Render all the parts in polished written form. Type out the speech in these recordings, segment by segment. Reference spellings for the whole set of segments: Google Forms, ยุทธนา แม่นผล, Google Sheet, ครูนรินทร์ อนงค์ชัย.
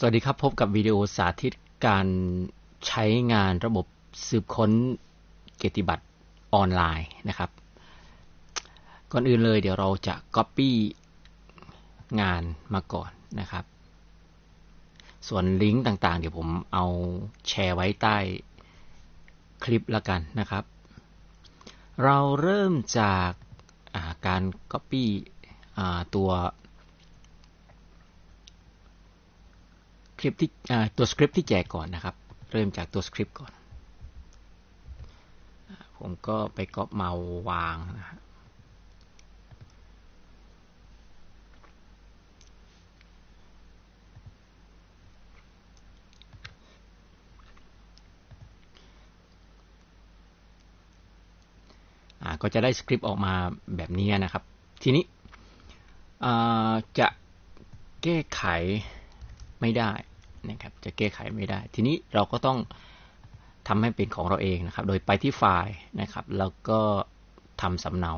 สวัสดีครับพบกับวิดีโอสาธิตการใช้งานระบบสืบค้นเกียรติบัตรออนไลน์นะครับก่อนอื่นเลยเดี๋ยวเราจะ Copy งานมาก่อนนะครับส่วนลิงก์ต่างๆเดี๋ยวผมเอาแชร์ไว้ใต้คลิปละกันนะครับเราเริ่มจากการ Copy ตัวคลิปที่ตัวสคริปต์ที่แจกก่อนนะครับเริ่มจากตัวสคริปต์ก่อนผมก็ไปก๊อปมาวางนะก็จะได้สคริปต์ออกมาแบบนี้นะครับทีนี้จะแก้ไขไม่ได้นะครับจะแก้ไขไม่ได้ทีนี้เราก็ต้องทำให้เป็นของเราเองนะครับโดยไปที่ไฟล์นะครับแล้วก็ทำสำเนา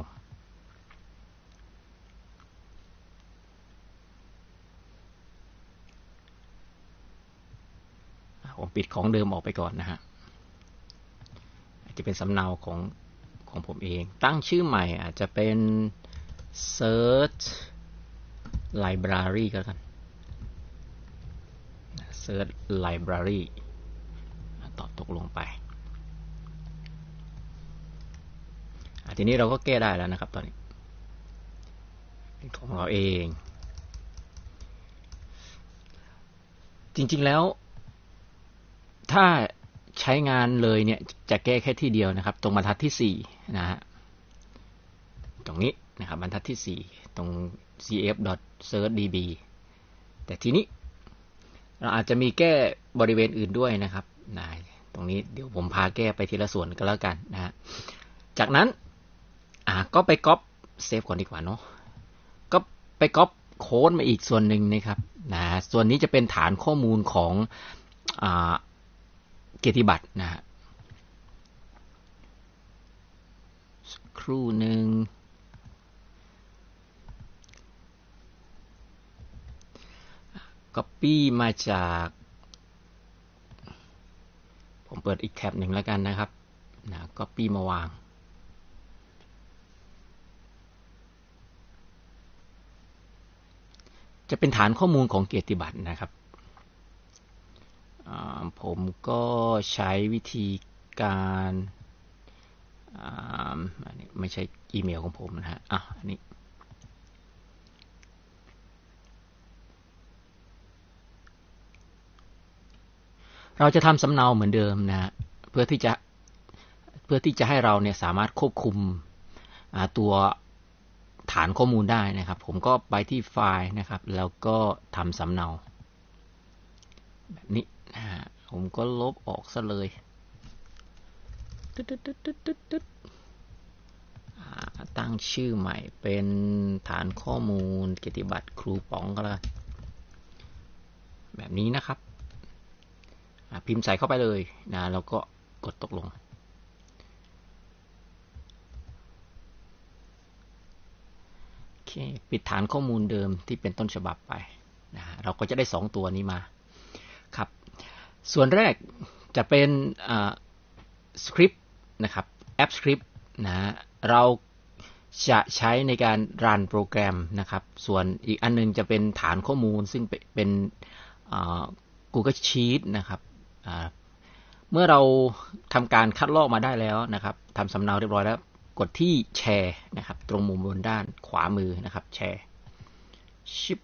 ผมปิดของเดิมออกไปก่อนนะฮะจะเป็นสำเนาของผมเองตั้งชื่อใหม่อาจจะเป็น search library ก็แล้วกันSearch Library ตอบตกลงไปทีนี้เราก็แก้ได้แล้วนะครับตอนนี้เป็นของเราเองจริงๆแล้วถ้าใช้งานเลยเนี่ยจะแก้แค่ที่เดียวนะครับตรงบรรทัดที่4นะฮะตรงนี้นะครับบรรทัดที่4ตรง cf.searchdb แต่ทีนี้เราอาจจะมีแก้บริเวณอื่นด้วยนะครับตรงนี้เดี๋ยวผมพาแก้ไปทีละส่วนก็แล้วกันนะฮะจากนั้นก็ไปก๊อปเซฟก่อนดีกว่าเนาะก็ไปก๊อปโค้ดมาอีกส่วนหนึ่งนะครับส่วนนี้จะเป็นฐานข้อมูลของเกียรติบัตรนะฮะสักครู่หนึ่งCopy มาจากผมเปิดอีกแท็บหนึ่งแล้วกันนะครับCopy มาวางจะเป็นฐานข้อมูลของเกียรติบัตรนะครับผมก็ใช้วิธีการอันนี้ไม่ใช่อีเมลของผมนะฮะอันนี้เราจะทำสำเนาเหมือนเดิมนะเพื่อที่จะให้เราเนี่ยสามารถควบคุมตัวฐานข้อมูลได้นะครับผมก็ไปที่ไฟล์นะครับแล้วก็ทำสำเนาแบบนี้นะผมก็ลบออกซะเลยตั้งชื่อใหม่เป็นฐานข้อมูลเกียรติบัตรครูป๋องก็แล้วแบบนี้นะครับพิมพ์ใส่เข้าไปเลยนะแล้วก็กดตกลงโอเคปิดฐานข้อมูลเดิมที่เป็นต้นฉบับไปนะเราก็จะได้2ตัวนี้มาครับส่วนแรกจะเป็นสคริปต์นะครับแอปสคริปต์นะเราจะใช้ในการรันโปรแกรมนะครับส่วนอีกอันนึงจะเป็นฐานข้อมูลซึ่งเป็นGoogle Sheet นะครับเมื่อเราทำการคัดลอกมาได้แล้วนะครับทำสำเนาเรียบร้อยแล้วกดที่แชร์นะครับตรงมุมบนด้านขวามือนะครับแชร์ชิป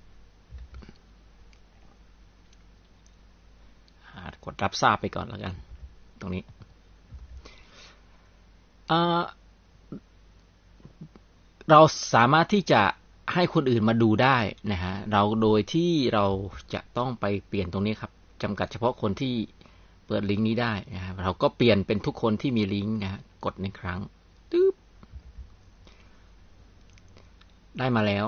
กดรับทราบไปก่อนแล้วกันตรงนี้เราสามารถที่จะให้คนอื่นมาดูได้นะฮะเราโดยที่เราจะต้องไปเปลี่ยนตรงนี้ครับจำกัดเฉพาะคนที่เปิดลิงก์นี้ได้นะฮะเราก็เปลี่ยนเป็นทุกคนที่มีลิงก์นะฮะกดในครั้งตึ๊บได้มาแล้ว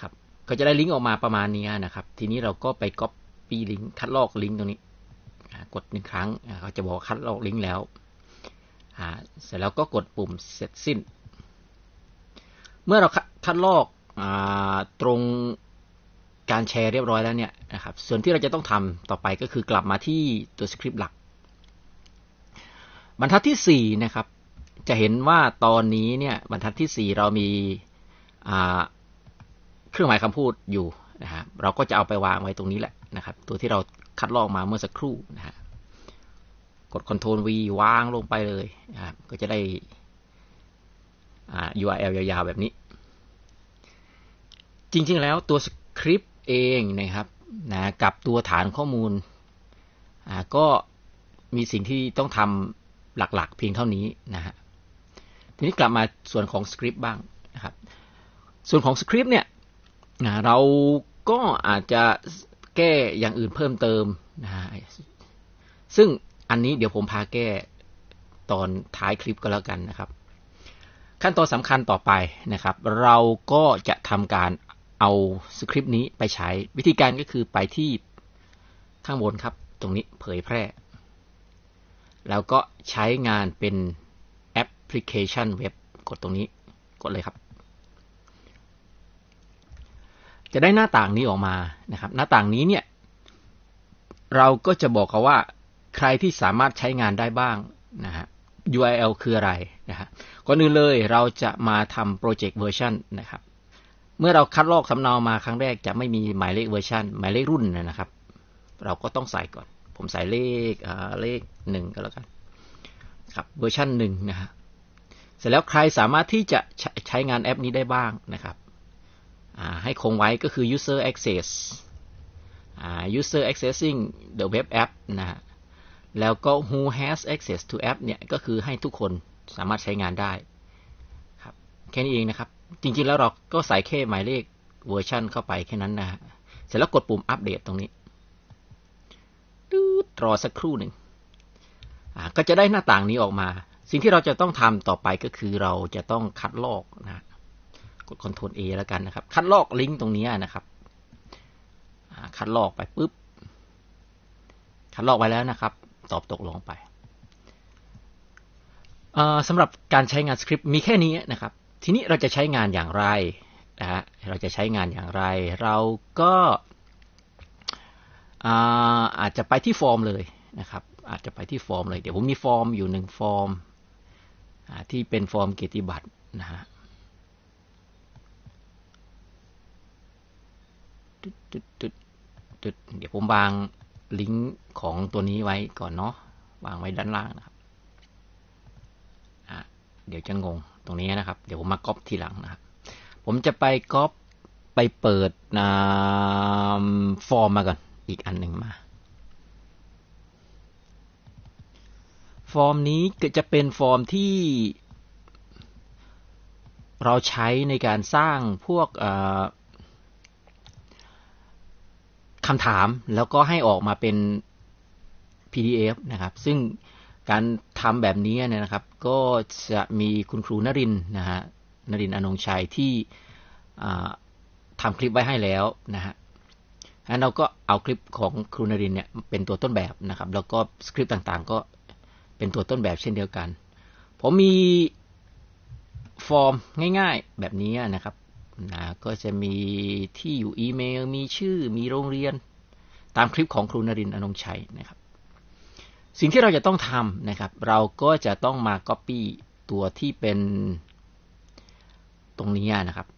ครับก็จะได้ลิงก์ออกมาประมาณนี้นะครับทีนี้เราก็ไป Copy ลิงก์คัดลอกลิงก์ตรงนี้กดหนึ่งครั้งเขาจะบอกคัดลอกลิงก์แล้วเสร็จแล้วก็กดปุ่มเสร็จสิ้นเมื่อเราคัดลอกตรง การแชร์เรียบร้อยแล้วเนี่ยนะครับส่วนที่เราจะต้องทำต่อไปก็คือกลับมาที่ตัวสคริปต์หลักบรรทัดที่4นะครับจะเห็นว่าตอนนี้เนี่ยบรรทัดที่4เรามีเครื่องหมายคำพูดอยู่นะครับเราก็จะเอาไปวางไว้ตรงนี้แหละนะครับตัวที่เราคัดลอกมาเมื่อสักครู่นะฮะกด Ctrl V วางลงไปเลยนะครับก็จะได้ URL ยาวๆแบบนี้จริงๆแล้วตัวสคริปต์เองนะครับนะกับตัวฐานข้อมูลก็มีสิ่งที่ต้องทำหลักๆเพียงเท่านี้นะฮะทีนี้กลับมาส่วนของสคริปต์บ้างนะครับส่วนของสคริปต์เนี่ยเราก็อาจจะแก้อย่างอื่นเพิ่มเติมนะฮะซึ่งอันนี้เดี๋ยวผมพาแก้ตอนท้ายคลิปก็แล้วกันนะครับขั้นตอนสำคัญต่อไปนะครับเราก็จะทำการเอาสคริปต์นี้ไปใช้วิธีการก็คือไปที่ข้างบนครับตรงนี้เผยแพร่แล้วก็ใช้งานเป็นแอปพลิเคชันเว็บกดตรงนี้กดเลยครับจะได้หน้าต่างนี้ออกมานะครับหน้าต่างนี้เนี่ยเราก็จะบอกเขาว่าใครที่สามารถใช้งานได้บ้างนะฮะ URL คืออะไรนะฮะก่อนอื่นเลยเราจะมาทำโปรเจกต์เวอร์ชันนะครับเมื่อเราคัดลอกสำเนามาครั้งแรกจะไม่มีหมายเลขเวอร์ชันหมายเลขรุ่นนะครับเราก็ต้องใส่ก่อนผมใส่เลข1ก็แล้วกันครับเวอร์ชัน1นะฮะเสร็จแล้วใครสามารถที่จะใช้งานแอปนี้ได้บ้างนะครับให้คงไว้ก็คือ user access user accessing the web app นะฮะแล้วก็ who has access to app เนี่ยก็คือให้ทุกคนสามารถใช้งานได้ครับแค่นี้เองนะครับจริงๆแล้วเราก็ใส่แค่หมายเลขเวอร์ชันเข้าไปแค่นั้นนะฮะเสร็จแล้วกดปุ่มอัปเดตตรงนี้รอสักครู่หนึ่งก็จะได้หน้าต่างนี้ออกมาสิ่งที่เราจะต้องทำต่อไปก็คือเราจะต้องคัดลอกนะกด Ctrl A แล้วกันนะครับคัดลอกลิงก์ตรงนี้นะครับคัดลอกไปปุ๊บคัดลอกไปแล้วนะครับตอบตกลงไปสำหรับการใช้งานสคริปต์มีแค่นี้นะครับทีนี้เราจะใช้งานอย่างไรนะฮะเราจะใช้งานอย่างไรเราก็อาจจะไปที่ฟอร์มเลยนะครับอาจจะไปที่ฟอร์มเลยเดี๋ยวผมมีฟอร์มอยู่1ฟอร์มที่เป็นฟอร์มเกียรติบัตรนะฮะเดี๋ยวผมวางลิงก์ของตัวนี้ไว้ก่อนเนาะวางไว้ด้านล่างนะครับเดี๋ยวจะงงตรงนี้นะครับเดี๋ยวผมมาก๊อปทีหลังนะครับผมจะไปก๊อปไปเปิดฟอร์มมาก่อนอีกอันหนึ่งมาฟอร์มนี้ก็จะเป็นฟอร์มที่เราใช้ในการสร้างพวกคำถามแล้วก็ให้ออกมาเป็น PDF นะครับซึ่งการทำแบบนี้นะครับก็จะมีคุณครูนรินทร์นะฮะนรินทร์อนงชัยที่ทำคลิปไว้ให้แล้วนะฮะงั้นเราก็เอาคลิปของครูนรินทร์เนี่ยเป็นตัวต้นแบบนะครับแล้วก็สคริปต์ต่างๆก็เป็นตัวต้นแบบเช่นเดียวกันผมมีฟอร์มง่ายๆแบบนี้นะครับก็จะมีที่อยู่อีเมลมีชื่อมีโรงเรียนตามคลิปของครูนรินทร์อนงชัยนะครับสิ่งที่เราจะต้องทำนะครับเราก็จะต้องมา copy ตัวที่เป็นตรงนี้นะครับ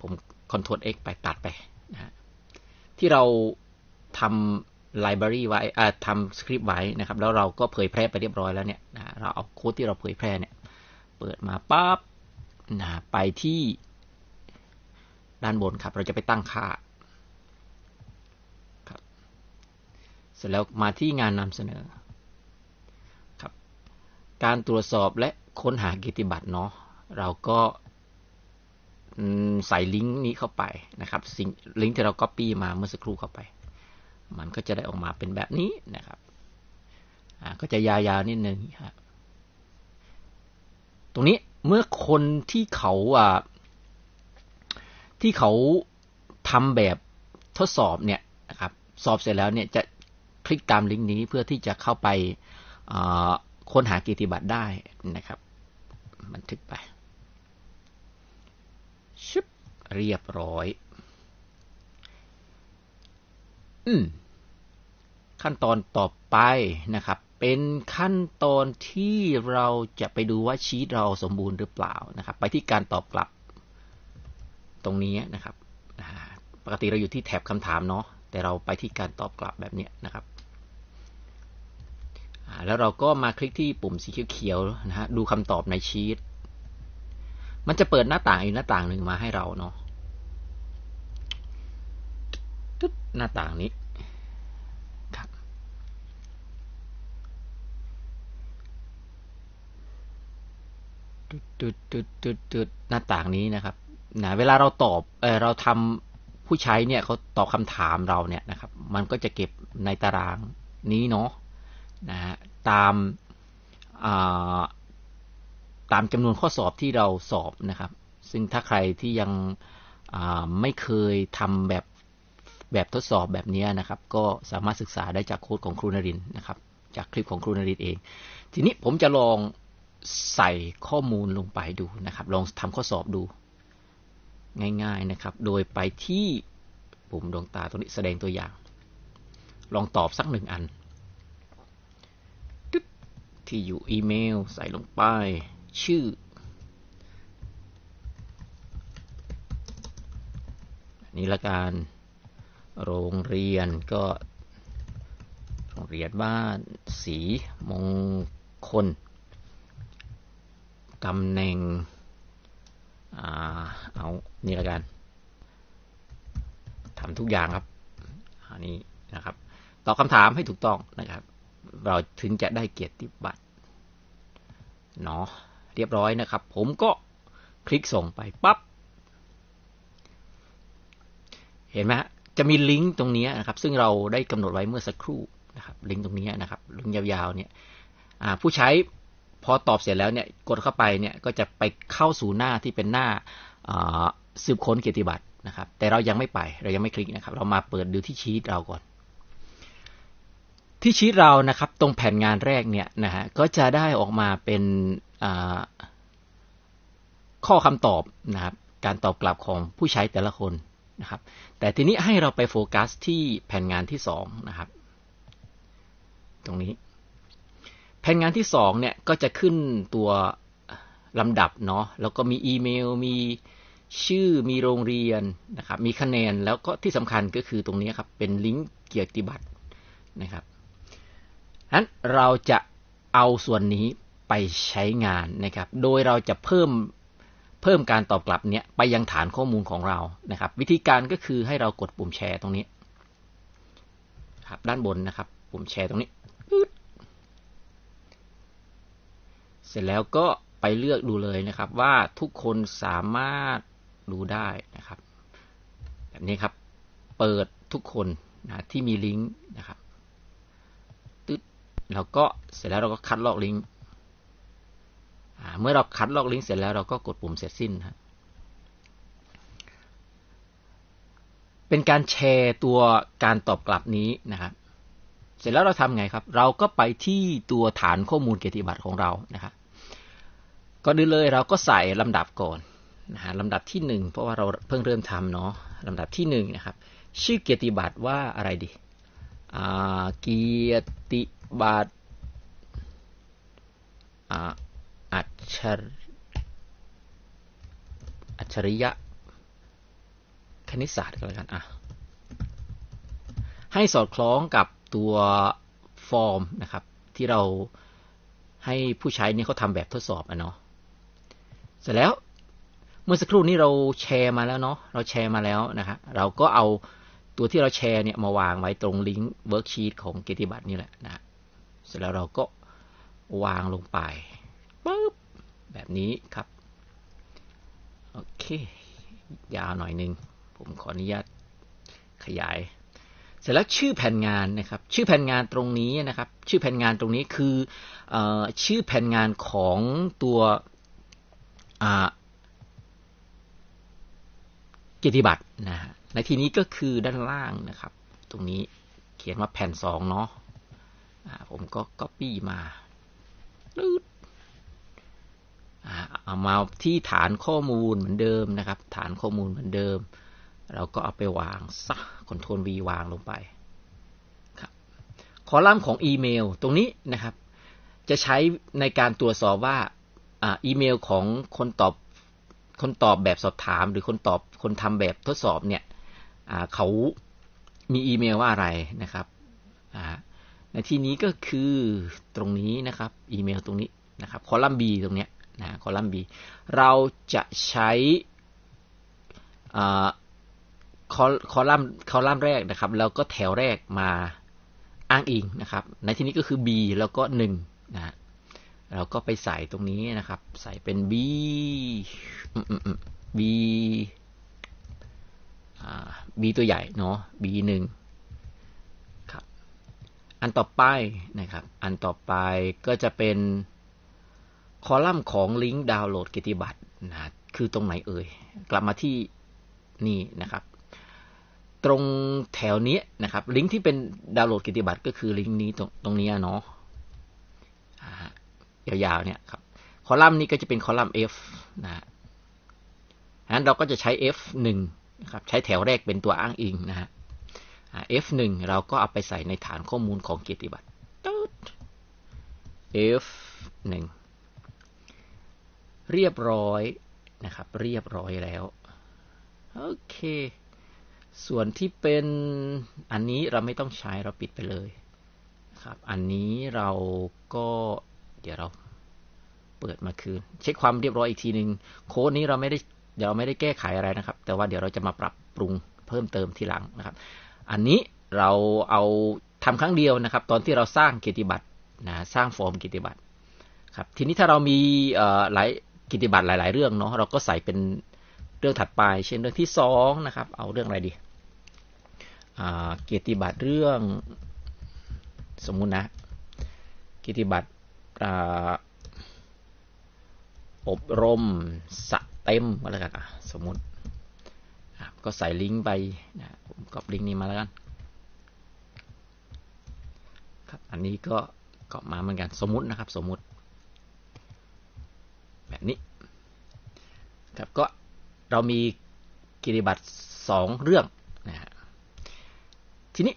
ผม Ctrl X ไปตัดไปนะที่เราทำ library ไว้ทำสคริปต์ไว้นะครับแล้วเราก็เผยแพร่ไปเรียบร้อยแล้วเนี่ยเราเอาโค้ดที่เราเผยแพร่เนี่ยเปิดมาปั๊บนะไปที่ด้านบนครับเราจะไปตั้งค่าครับเสร็จแล้วมาที่งานนำเสนอครับการตรวจสอบและค้นหาเกียรติบัตรเนาะเราก็ใส่ลิงก์นี้เข้าไปนะครับลิงก์ที่เรา copy มาเมื่อสักครู่เข้าไปมันก็จะได้ออกมาเป็นแบบนี้นะครับก็จะยาวๆนิดนึงครับตรงนี้เมื่อคนที่เขาทำแบบทดสอบเนี่ยนะครับสอบเสร็จแล้วเนี่ยจะคลิกตามลิงก์นี้เพื่อที่จะเข้าไปค้นหาเกียรติบัตรได้นะครับบันทึกไปชึบเรียบร้อย ขั้นตอนต่อไปนะครับเป็นขั้นตอนที่เราจะไปดูว่าชีทเราสมบูรณ์หรือเปล่านะครับไปที่การตอบกลับตรงนี้นะครับปกติเราอยู่ที่แถบคำถามเนาะแต่เราไปที่การตอบกลับแบบนี้นะครับแล้วเราก็มาคลิกที่ปุ่มสีเขียวๆนะฮะดูคำตอบในชีทมันจะเปิดหน้าต่างอีกหน้าต่างหนึ่งมาให้เราเนาะหน้าต่างนี้ครับหน้าต่างนี้นะครับนะเวลาเราตอบเราทำผู้ใช้เนี่ยเขาตอบคำถามเราเนี่ยนะครับมันก็จะเก็บในตารางนี้เนาะนะตามจำนวนข้อสอบที่เราสอบนะครับซึ่งถ้าใครที่ยังไม่เคยทำแบบทดสอบแบบนี้นะครับก็สามารถศึกษาได้จากโค้ดของครูนรินทร์นะครับจากคลิปของครูนรินทร์เองทีนี้ผมจะลองใส่ข้อมูลลงไปดูนะครับลองทำข้อสอบดูง่ายๆนะครับโดยไปที่ปุ่มดวงตาตรงนี้แสดงตัวอย่างลองตอบสักหนึ่งอันที่อยู่อีเมลใส่ลงไปชื่อนี่ละกันโรงเรียนก็โรงเรียนบ้านศรีมงคลตำแหน่งเอานี่ละกันทำทุกอย่างครับอันนี้นะครับตอบคำถามให้ถูกต้องนะครับเราถึงจะได้เกียรติบัตรเนาะเรียบร้อยนะครับผมก็คลิกส่งไปปั๊บเห็นไหมจะมีลิงก์ตรงนี้นะครับซึ่งเราได้กำหนดไว้เมื่อสักครู่นะครับลิงก์ตรงนี้นะครับลิงก์ยาวๆเนี่ยผู้ใช้พอตอบเสร็จแล้วเนี่ยกดเข้าไปเนี่ยก็จะไปเข้าสู่หน้าที่เป็นหน้าสืบค้นเกียรติบัตรนะครับแต่เรายังไม่ไปเรายังไม่คลิกนะครับเรามาเปิดดูที่ชีทเราก่อนที่ชีทเรานะครับตรงแผ่นงานแรกเนี่ยนะฮะก็จะได้ออกมาเป็นข้อคำตอบนะครับการตอบกลับของผู้ใช้แต่ละคนนะครับแต่ทีนี้ให้เราไปโฟกัสที่แผ่นงานที่2นะครับตรงนี้แผ่นงานที่2เนี่ยก็จะขึ้นตัวลำดับเนาะแล้วก็มีอีเมลมีชื่อมีโรงเรียนนะครับมีคะแนนแล้วก็ที่สำคัญก็คือตรงนี้ครับเป็นลิงก์เกียรติบัตรนะครับนั้นเราจะเอาส่วนนี้ไปใช้งานนะครับโดยเราจะเพิ่มการตอบกลับเนี้ยไปยังฐานข้อมูลของเรานะครับวิธีการก็คือให้เรากดปุ่มแชร์ตรงนี้ครับด้านบนนะครับปุ่มแชร์ตรงนี้เสร็จแล้วก็ไปเลือกดูเลยนะครับว่าทุกคนสามารถดูได้นะครับแบบนี้ครับเปิดทุกคนนะที่มีลิงก์นะครับตึ๊ดแล้วก็เสร็จแล้วเราก็คัดลอกลิงก์เมื่อเราคัดลอกลิงก์เสร็จแล้วเราก็กดปุ่มเสร็จสิ้นครับเป็นการแชร์ตัวการตอบกลับนี้นะครับเสร็จแล้วเราทำไงครับเราก็ไปที่ตัวฐานข้อมูลเกียรติบัตรของเรานะครับก็ดูเลยเราก็ใส่ลำดับก่อนนะฮะลำดับที่1เพราะว่าเราเพิ่งเริ่มทำเนาะลำดับที่1นะครับชื่อเกียรติบัตรว่าอะไรดีเกียรติบัตรอัจฉริยะคณิตศาสตร์ก็แล้วกันให้สอดคล้องกับตัวฟอร์มนะครับที่เราให้ผู้ใช้นี่เขาทำแบบทดสอบเนาะเสร็จแล้วเมื่อสักครู่นี้เราแชร์มาแล้วเนาะเราแชร์มาแล้วนะครับเราก็เอาตัวที่เราแชร์เนี่ยมาวางไว้ตรงลิงก์เวิร์กชีตของเกียรติบัตรนี่แหละนะเสร็จแล้วเราก็วางลงไปปึ๊บแบบนี้ครับโอเคยาวหน่อยนึงผมขออนุญาตขยายเสร็จแล้วชื่อแผ่นงานนะครับชื่อแผ่นงานตรงนี้นะครับชื่อแผ่นงานตรงนี้คือชื่อแผ่นงานของตัวเกียรติบัตรนะฮะในที่นี้ก็คือด้านล่างนะครับตรงนี้เขียนว่าแผ่น2เนาะผมก็ copy มาเอามาที่ฐานข้อมูลเหมือนเดิมนะครับฐานข้อมูลเหมือนเดิมเราก็เอาไปวางซะคอนโทรล V วางลงไป อลัมน์ของอีเมลตรงนี้นะครับจะใช้ในการตรวจสอบว่าอีเมลของคนตอบแบบสอบถามหรือคนทำแบบทดสอบเนี่ยเขามีอีเมลว่าอะไรนะครับในที่นี้ก็คือตรงนี้นะครับอีเมลตรงนี้นะครับคอลัมน์ B ตรงเนี้ยนะคอลัมน์ B เราจะใช้คอลัมน์แรกนะครับแล้วก็แถวแรกมาอ้างอิงนะครับในที่นี้ก็คือ B แล้วก็1นะเราก็ไปใส่ตรงนี้นะครับใส่เป็น B ตัวใหญ่เนาะ B1 ครับอันต่อไปนะครับอันต่อไปก็จะเป็นคอลัมน์ของลิงก์ดาวน์โหลดกิตติบัตรนะคือตรงไหนเอ่ยกลับมาที่นี่นะครับตรงแถวนี้นะครับลิงก์ที่เป็นดาวน์โหลดกิตติบัตรก็คือลิงก์นี้ตรงนี้เนาะยาวๆเนี่ยครับคอลัมน์นี้ก็จะเป็นคอลัมน์ F นะฮะงั้นเราก็จะใช้ F1 นะครับใช้แถวแรกเป็นตัวอ้างอิงนะฮะ F1 เราก็เอาไปใส่ในฐานข้อมูลของกิตติบัตร F1 เรียบร้อยนะครับเรียบร้อยแล้วโอเคส่วนที่เป็นอันนี้เราไม่ต้องใช้เราปิดไปเลยครับอันนี้เราก็เดี๋ยวเราเปิดมาคืนเช็คความเรียบร้อยอีกทีนึงโค้ดนี้เราไม่ได้แก้ไขอะไรนะครับแต่ว่าเดี๋ยวเราจะมาปรับปรุงเพิ่มเติมทีหลังนะครับอันนี้เราเอาทำครั้งเดียวนะครับตอนที่เราสร้างกิตติบัตรนะสร้างฟอร์มกิตติบัตรครับทีนี้ถ้าเรามีหลายกิตติบัตรหลายๆเรื่องเนาะเราก็ใส่เป็นเรื่องถัดไปเช่นเรื่องที่2นะครับเอาเรื่องอะไรดีกิตติบัตรเรื่องสมมุตินะกิตติบัตรอบรมสเต็มก็แล้วกันสมมุติก็ใส่ลิงก์ไปนะผมก๊อปลิงก์นี้มาแล้วกันครับอันนี้ก็ก๊อปมาเหมือนกันสมมุตินะครับสมมุติแบบนี้ครับก็เรามีกิตติบัตร2เรื่องนะฮะทีนี้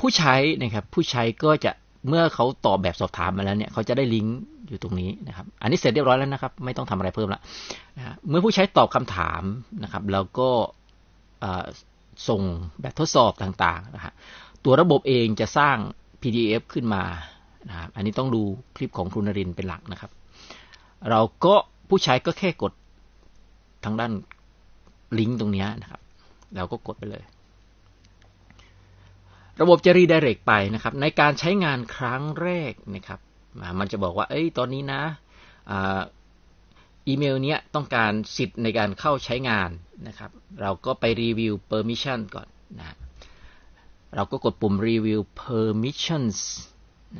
ผู้ใช้นะครับผู้ใช้ก็จะเมื่อเขาตอบแบบสอบถามมาแล้วเนี่ยเขาจะได้ลิงก์อยู่ตรงนี้นะครับอันนี้เสร็จเรียบร้อยแล้วนะครับไม่ต้องทำอะไรเพิ่มละนะเมื่อผู้ใช้ตอบคำถามนะครับแล้วก็ส่งแบบทดสอบต่างๆนะฮะตัวระบบเองจะสร้าง PDF ขึ้นมานะครับอันนี้ต้องดูคลิปของครูนรินทร์เป็นหลักนะครับเราก็ผู้ใช้ก็แค่กดทางด้านลิงก์ตรงนี้นะครับเราก็กดไปเลยระบบจะ redirect ไปนะครับในการใช้งานครั้งแรกนะครับมันจะบอกว่าเอ้ยตอนนี้นะอีเมลเนี้ยต้องการสิทธิ์ในการเข้าใช้งานนะครับเราก็ไป review permission ก่อนนะเราก็กดปุ่ม review permissions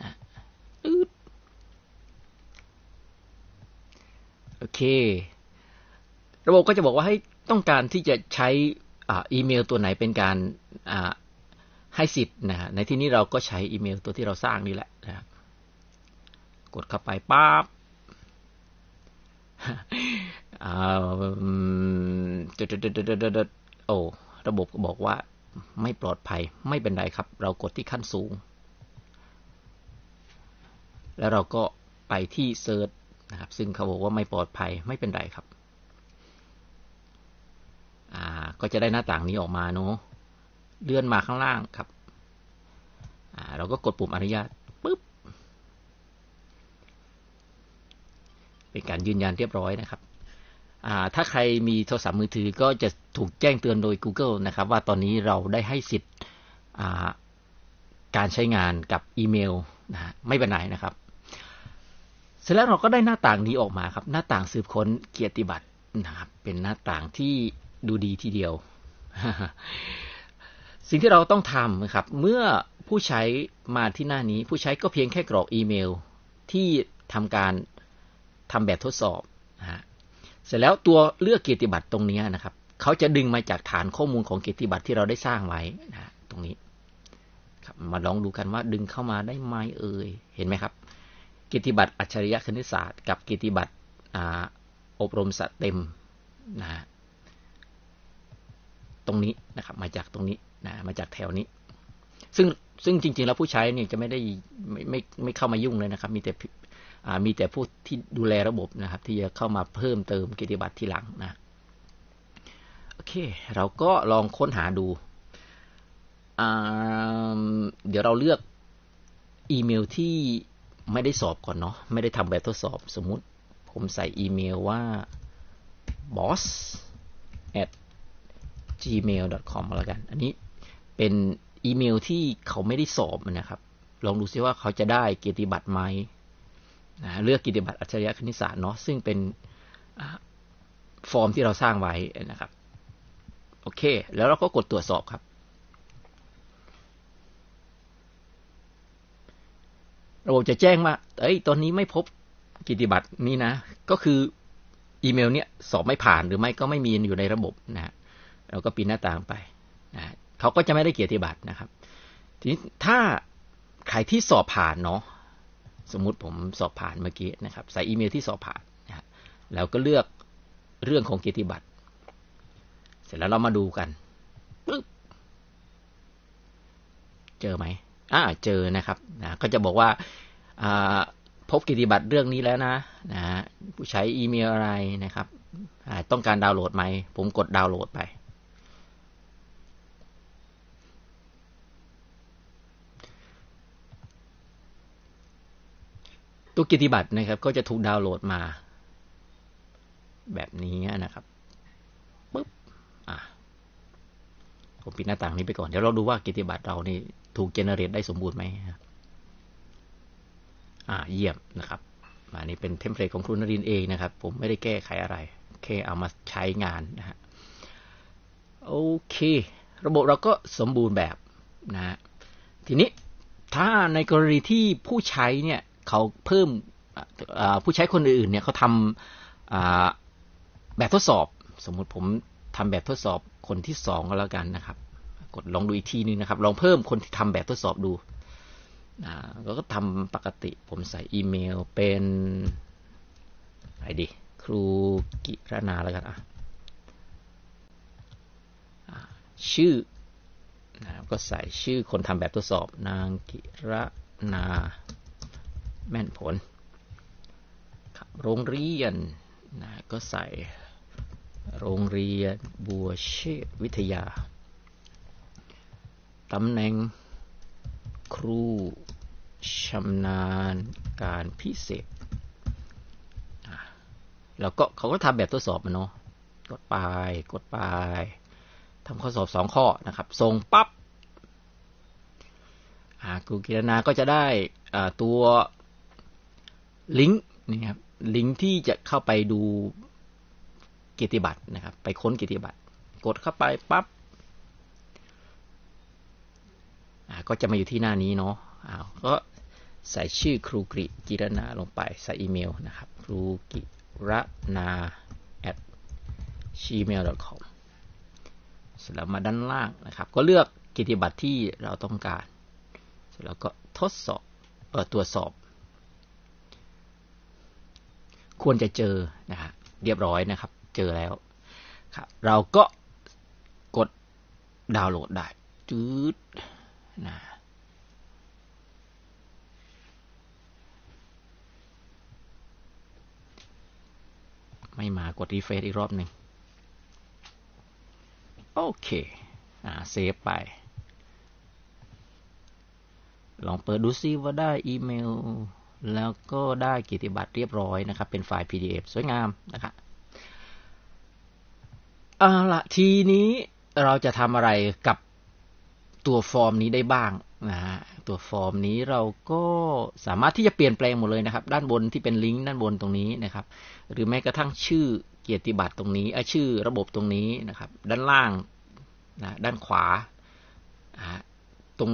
นะโอเคระบบก็จะบอกว่าให้ต้องการที่จะใช้อีเมลตัวไหนเป็นการให้สิทธิ์นะในที่นี้เราก็ใช้อีเมลตัวที่เราสร้างนี่แหละนะกดเข้าไปปั๊บโอ้ระบบก็บอกว่าไม่ปลอดภัยไม่เป็นไรครับเรากดที่ขั้นสูงแล้วเราก็ไปที่เซิร์ชนะครับซึ่งเขาบอกว่าไม่ปลอดภัยไม่เป็นไรครับก็จะได้หน้าต่างนี้ออกมาเนาะเลื่อนมาข้างล่างครับเราก็กดปุ่มอนุญาตปุ๊บเป็นการยืนยันเรียบร้อยนะครับถ้าใครมีโทรศัพท์มือถือก็จะถูกแจ้งเตือนโดย Google นะครับว่าตอนนี้เราได้ให้สิทธิ์การใช้งานกับอีเมลนะไม่เป็นไรนะครับเสร็จแล้วเราก็ได้หน้าต่างนี้ออกมาครับหน้าต่างสืบค้นเกียรติบัตรนะครับเป็นหน้าต่างที่ดูดีทีเดียวสิ่งที่เราต้องทำนะครับเมื่อผู้ใช้มาที่หน้านี้ผู้ใช้ก็เพียงแค่กรอกอีเมลที่ทำการทำแบบทดสอบนะฮะเสร็จแล้วตัวเลือกกิตติบัตรตรงนี้นะครับเขาจะดึงมาจากฐานข้อมูลของกิตติบัตรที่เราได้สร้างไว้นะตรงนี้ครับมาลองดูกันว่าดึงเข้ามาได้ไหมเอ่ยเห็นไหมครับกิตติบัตรอัจฉริยะคณิตศาสตร์กับกิตติบัตรอบรมสเต็มนะฮะตรงนี้นะครับมาจากตรงนี้นะมาจากแถวนี้ ซึ่งจริงๆแล้วผู้ใช้เนี่ยจะไม่ได้ไม่เข้ามายุ่งเลยนะครับมีแต่ผู้ที่ดูแลระบบนะครับที่จะเข้ามาเพิ่มเติมกิจบัตรทีหลังนะโอเคเราก็ลองค้นหาดูเดี๋ยวเราเลือกอีเมลที่ไม่ได้สอบก่อนเนาะไม่ได้ทำแบบทดสอบสมมุติผมใส่อีเมลว่า boss@gmail.com แล้วกันอันนี้เป็นอีเมลที่เขาไม่ได้สอบนะครับลองดูซิว่าเขาจะได้เกียรติบัตรไหมนะเลือกเกียรติบัตรอัจฉริยะคณิตศาสตร์เนาะซึ่งเป็นฟอร์มที่เราสร้างไว้นะครับโอเคแล้วเราก็กดตรวจสอบครับระบบจะแจ้งว่าตอนนี้ไม่พบเกียรติบัตรนี้นะก็คืออีเมลเนี้ยสอบไม่ผ่านหรือไม่ก็ไม่มีอยู่ในระบบนะเราก็ปิดหน้าต่างไปนะเขาก็จะไม่ได้เกียรติบัตรนะครับทีนี้ถ้าใครที่สอบผ่านเนาะสมมุติผมสอบผ่านเมื่อกี้นะครับใส่อีเมลที่สอบผ่านนะแล้วก็เลือกเรื่องของเกียรติบัตรเสร็จแล้วเรามาดูกันเจอไหมเจอนะครับนะก็จะบอกว่าพบเกียรติบัตรเรื่องนี้แล้วนะผู้ใช้อีเมลอะไรนะครับต้องการดาวน์โหลดไหมผมกดดาวน์โหลดไปตัวเกียรติบัตรนะครับก็จะถูกดาวน์โหลดมาแบบนี้นะครับปึ๊บผมปิดหน้าต่างนี้ไปก่อนเดี๋ยวเราดูว่าเกียรติบัตรเรานี่ถูกเจเนเรตได้สมบูรณ์ไหมเยี่ยมนะครับอันนี้เป็นเทมเพลตของครูนรินทร์เองนะครับผมไม่ได้แก้ไขอะไรโอเคเอามาใช้งานนะฮะโอเคระบบเราก็สมบูรณ์แบบนะฮะทีนี้ถ้าในกรณีที่ผู้ใช้เนี่ยเขาเพิ่มผู้ใช้คนอื่นเนี่ยเขาทำแบบทดสอบสมมุติผมทำแบบทดสอบคนที่2ก็แล้วกันนะครับกดลองดูอีกทีนึงนะครับลองเพิ่มคนที่ทำแบบทดสอบดูก็ทำปกติผมใส่อีเมลเป็นครูกิรณาแล้วกันชื่อนะครับก็ใส่ชื่อคนทำแบบทดสอบนางกิรณาแม่นผลโรงเรียนนะก็ใส่โรงเรียนบัวเชษฐ์วิทยาตำแหน่งครูชำนาญการพิเศษแล้วก็เขาก็ทำแบบทดสอบมาเนาะกดไปทำข้อสอบ2ข้อนะครับส่งปั๊บครูกิรณาก็จะได้ตัวลิงก์นี่ครับลิงก์ที่จะเข้าไปดูเกียรติบัตรนะครับไปค้นเกียรติบัตรกดเข้าไปปั๊บก็จะมาอยู่ที่หน้านี้เนาะก็ใส่ชื่อครูกิรณาลงไปใส่อีเมลนะครับครูกิรณา @gmail.com เสร็จแล้วมาด้านล่างนะครับก็เลือกเกียรติบัตรที่เราต้องการเสร็จแล้วก็ทดสอบตรวจสอบควรจะเจอนะครับเรียบร้อยนะครับเจอแล้วครับเราก็กดดาวน์โหลดได้จืดนะไม่มากดรีเฟรชอีกรอบหนึ่งโอเคเซฟไปลองเปิดดูซิว่าได้อีเมลแล้วก็ได้เกียรติบัตรเรียบร้อยนะครับเป็นไฟล์ PDF สวยงามนะครับเอาละทีนี้เราจะทำอะไรกับตัวฟอร์มนี้ได้บ้างนะฮะตัวฟอร์มนี้เราก็สามารถที่จะเปลี่ยนแปลงหมดเลยนะครับด้านบนที่เป็นลิงก์ด้านบนตรงนี้นะครับหรือแม้กระทั่งชื่อเกียรติบัตรตรงนี้ชื่อระบบตรงนี้นะครับด้านล่างนะด้านขวาตรง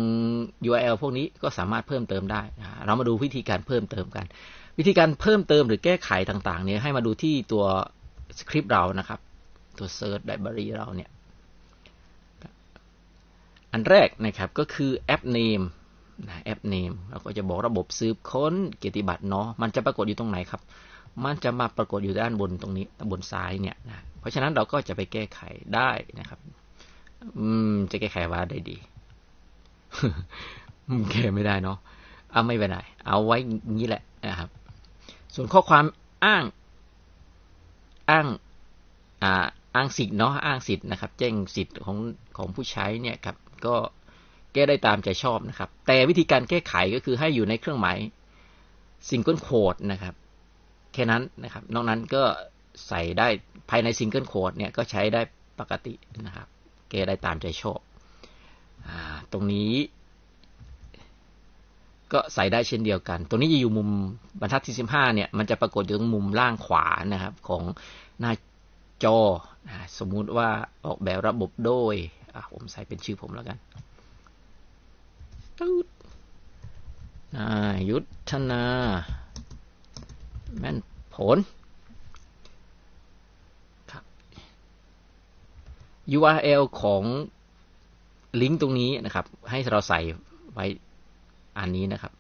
URL พวกนี้ก็สามารถเพิ่มเติมได้เรามาดูวิธีการเพิ่มเติมกันวิธีการเพิ่มเติมหรือแก้ไขต่างๆเนี่ยให้มาดูที่ตัวสคริปต์เรานะครับตัว Search Library เราเนี่ยอันแรกนะครับก็คือ App Name นะแอป Name เราก็จะบอกระบบสืบค้นเกียรติบัตรเนาะมันจะปรากฏอยู่ตรงไหนครับมันจะมาปรากฏอยู่ด้านบนตรงนี้บนซ้ายเนี่ยนะเพราะฉะนั้นเราก็จะไปแก้ไขได้นะครับจะแก้ไขว่าได้ดี แก้ไม่ได้เนาะเอาไม่เป็นไรเอาไว้งี้แหละนะครับส่วนข้อความอ้างสิทธิ์เนาะอ้างสิทธิ์นะครับแจ้งสิทธิ์ของผู้ใช้เนี่ยครับก็แก้ได้ตามใจชอบนะครับแต่วิธีการแก้ไขก็คือให้อยู่ในเครื่องหมายซิงเกิลโค้ดนะครับแค่นั้นนะครับนอกนั้นก็ใส่ได้ภายในซิงเกิลโค้ดเนี่ยก็ใช้ได้ปกตินะครับแก้ได้ตามใจชอบตรงนี้ก็ใส่ได้เช่นเดียวกันตัวนี้จะอยู่มุมบรรทัดที่15เนี่ยมันจะปรากฏอยู่ตรงมุมล่างขวานะครับของหน้าจอสมมุติว่าออกแบบระบบโดยผมใส่เป็นชื่อผมแล้วกันยุทธนาแม่นผลครับ URL ของลิงก์ตรงนี้นะครับให้เราใส่ไว้อันนี้นะครับ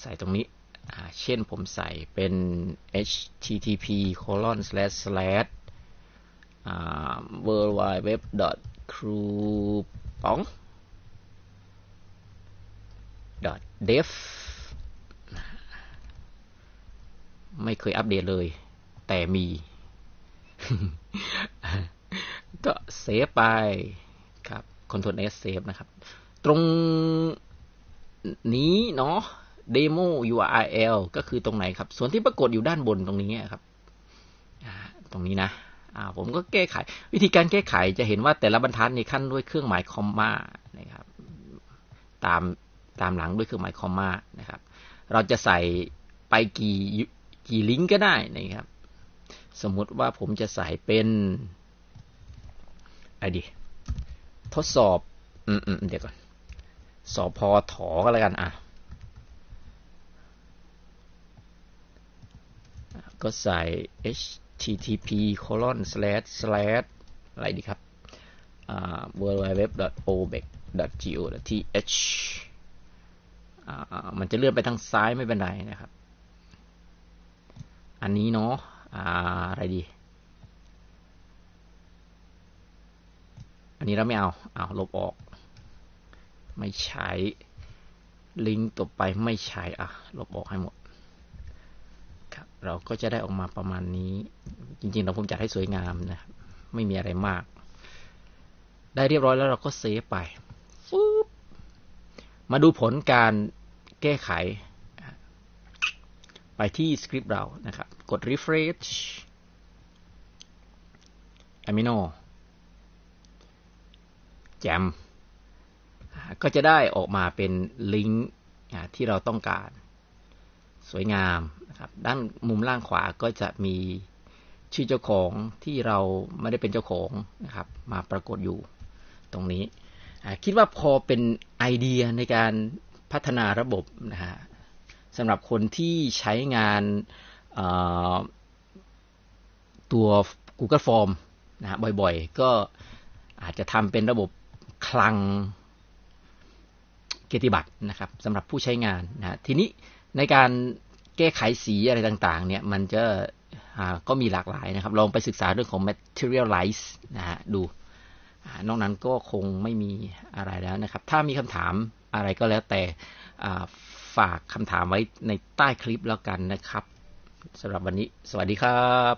ใส่ตรงนี้เช่นผมใส่เป็น http://worldwideweb.crouppong.dev ไม่เคยอัปเดตเลยแต่มี ก็เซฟไปครับ Ctrl S เซฟนะครับตรงนี้เนาะ demo URL ก็คือตรงไหนครับส่วนที่ปรากฏอยู่ด้านบนตรงนี้ครับตรงนี้นะผมก็แก้ไขวิธีการแก้ไขจะเห็นว่าแต่ละบรรทัดนี่ขั้นด้วยเครื่องหมายคอมมานะครับตามหลังด้วยเครื่องหมายคอมมานะครับเราจะใส่ไปกี่ลิงก์ก็ได้นะครับสมมุติว่าผมจะใส่เป็นทดสอบเดี๋ยวก่อนสพฐก็แล้วกันก็ใส่ http://worldwideweb.obec.go.th มันจะเลื่อนไปทางซ้ายไม่เป็นไรนะครับอันนี้เนาะอะไรดีอันนี้เราไม่เอาลบออกไม่ใช้ลิงก์ต่อไปไม่ใช้ลบออกให้หมดครับเราก็จะได้ออกมาประมาณนี้จริงๆเราผมจัดให้สวยงามนะไม่มีอะไรมากได้เรียบร้อยแล้วเราก็เซฟไปมาดูผลการแก้ไขไปที่สคริปต์เรานะครับกด refresh amino แจมก็จะได้ออกมาเป็นลิงก์ที่เราต้องการสวยงามนะครับด้านมุมล่างขวาก็จะมีชื่อเจ้าของที่เราไม่ได้เป็นเจ้าของนะครับมาปรากฏอยู่ตรงนี้คิดว่าพอเป็นไอเดียในการพัฒนาระบบนะฮะสำหรับคนที่ใช้งานตัว Google Form นะฮะบ่อยๆก็อาจจะทำเป็นระบบคลังเกียรติบัตรนะครับสำหรับผู้ใช้งานนะทีนี้ในการแก้ไขสีอะไรต่างๆเนี่ยมันจะก็มีหลากหลายนะครับลองไปศึกษาเรื่องของ materialize นะฮะดูนอกนั้นก็คงไม่มีอะไรแล้วนะครับถ้ามีคำถามอะไรก็แล้วแต่ฝากคำถามไว้ในใต้คลิปแล้วกันนะครับสำหรับวันนี้สวัสดีครับ